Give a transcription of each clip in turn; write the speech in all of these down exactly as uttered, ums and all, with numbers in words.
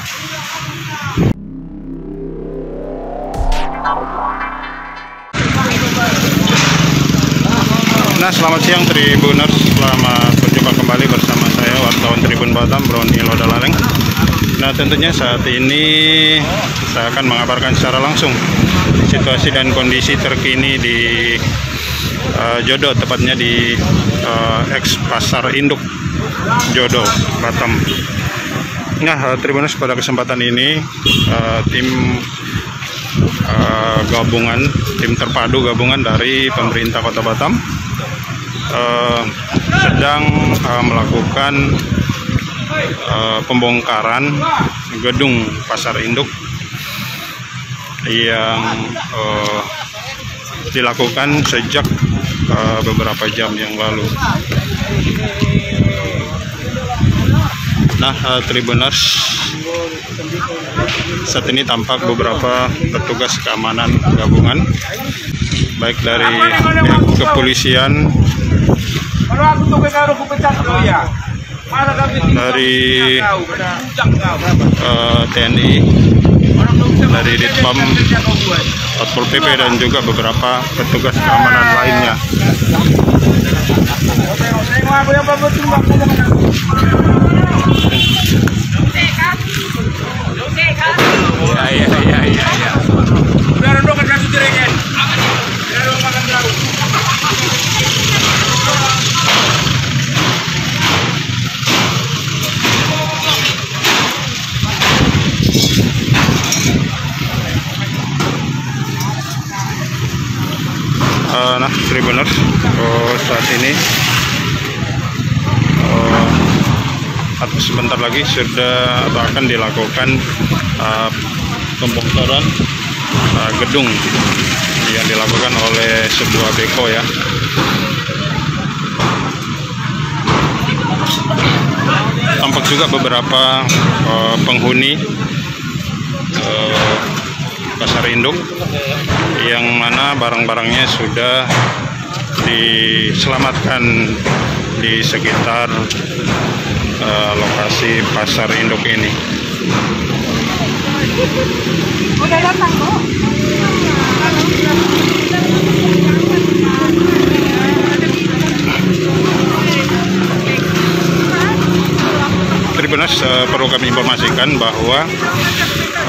Nah, selamat siang Tribuners, selamat berjumpa kembali bersama saya wartawan Tribun Batam Broni Lodalareng. Nah, tentunya saat ini saya akan mengabarkan secara langsung situasi dan kondisi terkini di uh, Jodoh, tepatnya di uh, eks Pasar Induk Jodoh Batam. Nah, Tribuners, pada kesempatan ini uh, tim uh, gabungan, tim terpadu gabungan dari pemerintah Kota Batam Uh, sedang uh, melakukan uh, pembongkaran gedung Pasar Induk yang uh, dilakukan sejak uh, beberapa jam yang lalu. Nah, uh, Tribuners, saat ini tampak beberapa petugas keamanan gabungan baik dari pihak kepolisian, dari uh, T N I, dari Ditpam, Satpol P P, dan juga beberapa petugas keamanan lainnya. Ya, ya, ya, ya. Nah, Tribuners, oh, saat ini oh, sebentar lagi sudah akan dilakukan uh, pembongkaran uh, gedung yang dilakukan oleh sebuah beko, ya. Tampak juga beberapa uh, penghuni uh, Pasar Induk yang mana barang-barangnya sudah diselamatkan di sekitar uh, lokasi Pasar Induk ini. Udah datang, Bu. Tribuners, uh, perlu kami informasikan bahwa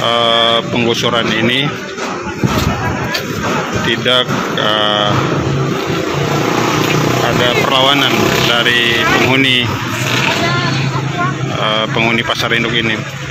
uh, penggusuran ini tidak uh, ada perlawanan dari penghuni uh, penghuni Pasar Induk ini.